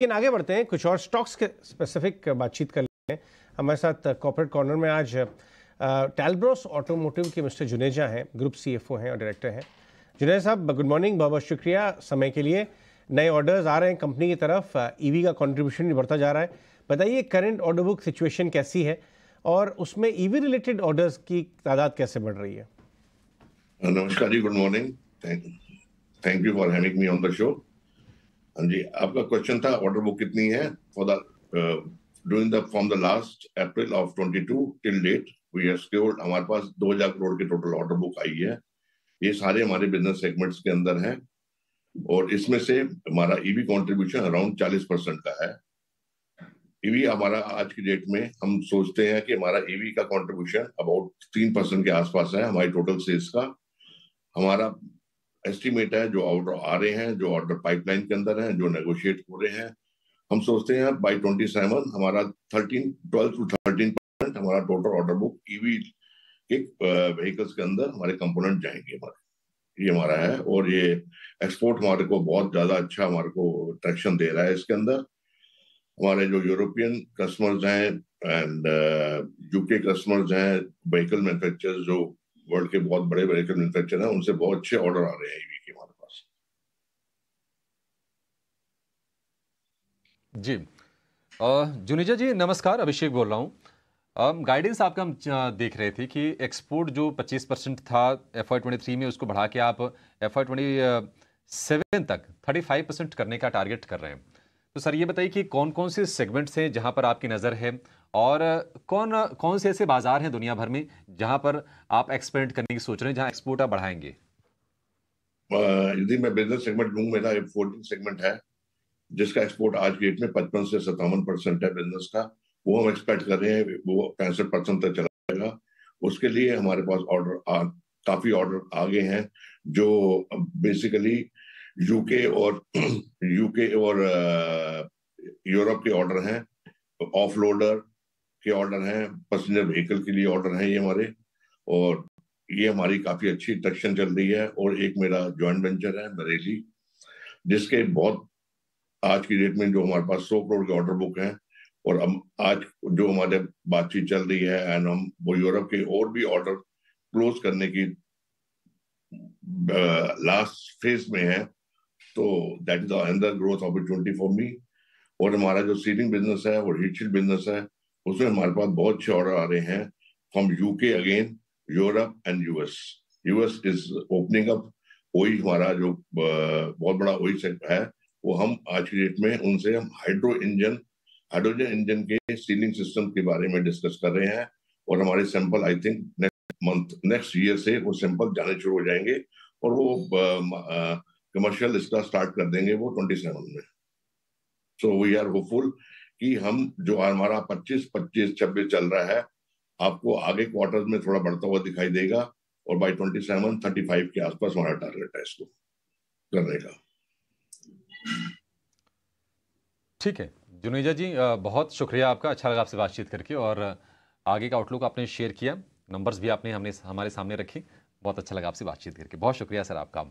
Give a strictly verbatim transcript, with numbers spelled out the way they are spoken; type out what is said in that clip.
लेकिन आगे बढ़ते हैं, कुछ और स्टॉक्स के स्पेसिफिक बातचीत कर लेते हैं। हमारे साथ कॉर्पोरेट कॉर्नर में आज टैलब्रोस ऑटोमोटिव के मिस्टर जुनेजा हैं, ग्रुप सीएफओ हैं और डायरेक्टर हैं। जुनेजा साहब, गुड मॉर्निंग, बहुत बहुत शुक्रिया समय के लिए। नए ऑर्डर्स आ रहे हैं कंपनी की तरफ, ईवी का कॉन्ट्रीब्यूशन भी बढ़ता जा रहा है। बताइए करंट ऑर्डर बुक सिचुएशन कैसी है और उसमें ईवी रिलेटेड ऑर्डर्स की तादाद कैसे बढ़ रही है? नमस्कार जी, good morning, thank you for having me on the show. हाँ जी, आपका क्वेश्चन था ऑर्डर बुक कितनी है for the during the from the last April of बाईस till date we have secured. हमारे पास दो हज़ार करोड़ की टोटल ऑर्डर बुक आई है। ये सारे हमारे बिजनेस सेगमेंट्स के अंदर हैं और इसमें से हमारा ईवी कंट्रीब्यूशन अराउंड चालीस परसेंट का है। ईवी हमारा आज की डेट में हम सोचते हैं कि हमारा ईवी का कॉन्ट्रीब्यूशन अबाउट तीन परसेंट के आसपास है हमारी टोटल सेल्स का। हमारा एस्टीमेट है जो ऑर्डर आ रहे हैं, जो ऑर्डर पाइपलाइन के अंदर हैं, जो नेगोशिएट हो रहे हैं, हम सोचते हैं बाय सत्ताईस हमारा thirteen twelve to thirteen percent हमारा टोटल ऑर्डर बुक ईवी के व्हीकल्स के अंदर हमारे कंपोनेंट जाएंगे। हमारे ये हमारा है और ये एक्सपोर्ट हमारे को बहुत ज्यादा अच्छा हमारे को ट्रैक्शन दे रहा है। इसके अंदर हमारे जो यूरोपियन कस्टमर्स हैं एंड यूके कस्टमर्स हैं, व्हीकल मैन्युफैक्चरर्स जो वर्ल्ड के बहुत बड़े बड़े मैन्युफैक्चरर हैं, उनसे बहुत अच्छे ऑर्डर आ रहे हैं ईवी के हमारे पास। जी जुनेजा जी नमस्कार, अभिषेक बोल रहा हूँ। गाइडेंस आपका हम देख रहे थे कि एक्सपोर्ट जो पच्चीस परसेंट था एफ आई ट्वेंटी थ्री में, उसको बढ़ा के आप एफ आई ट्वेंटी सेवन तक पैंतीस परसेंट करने का टारगेट कर रहे हैं। तो सर ये बताइए कि कौन कौन से सेगमेंट्स हैं जहाँ पर आपकी नज़र है और कौन कौन से ऐसे बाजार हैं दुनिया भर में जहां पर आप एक्सपेंड करने की सोच रहे हैं, जहां एक्सपोर्ट आप बढ़ाएंगे? यदि मैं बिजनेस सेगमेंट लूं, मेरा फोर्टीन सेगमेंट है जिसका एक्सपोर्ट आज की डेट में पचपन से सत्तावन परसेंट है बिजनेस का। वो हम एक्सपेक्ट कर रहे हैं वो पैंसठ परसेंट तक चला जाएगा। उसके लिए हमारे पास ऑर्डर काफी ऑर्डर आगे हैं जो बेसिकली यूके और यूके और यूरोप के ऑर्डर हैं, ऑफ लोडर के ऑर्डर हैं, पैसेंजर व्हीकल के लिए ऑर्डर हैं ये हमारे। और ये हमारी काफ़ी अच्छी ट्रैक्शन चल रही है। और एक मेरा जॉइंट वेंचर है बरेली, जिसके बहुत आज की डेट में जो हमारे पास सौ करोड़ के ऑर्डर बुक हैं और हम आज जो हमारे बातचीत चल रही है एंड हम वो यूरोप के और भी ऑर्डर क्लोज करने की लास्ट फेज में है। तो that is another growth opportunity for me. और हमारा जो सीलिंग बिजनेस है और हीट शील्ड बिजनेस है, उसमें हमारे पास बहुत अच्छे ऑर्डर आ रहे हैं from UK, again Europe and US. US is opening up OE, हमारा जो बहुत बड़ा ओई सेक्टर है, वो हम आज की डेट में उनसे हम हाइड्रो इंजन हाइड्रोजन इंजन के सीलिंग सिस्टम के बारे में डिस्कस कर रहे हैं। और हमारे sample I think next month next year से वो सैंपल जाने शुरू हो जाएंगे और वो कमर्शियल इसका स्टार्ट कर देंगे वो ट्वेंटी सेवन में। सो वी आर होपफुल कि हम जो हमारा पच्चीस पच्चीस छब्बीस चल रहा है, आपको आगे क्वार्टर्स में थोड़ा बढ़ता हुआ दिखाई देगा और बाय सत्ताईस पैंतीस के आसपास हमारा टारगेट है इसको करने का। ठीक है जुनेजा जी, बहुत शुक्रिया आपका, अच्छा लगा आपसे बातचीत करके और आगे का आउटलुक आपने शेयर किया, नंबर्स भी आपने हमने हमारे सामने रखे, बहुत अच्छा लगा आपसे बातचीत करके। बहुत शुक्रिया सर आपका।